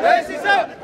Racism!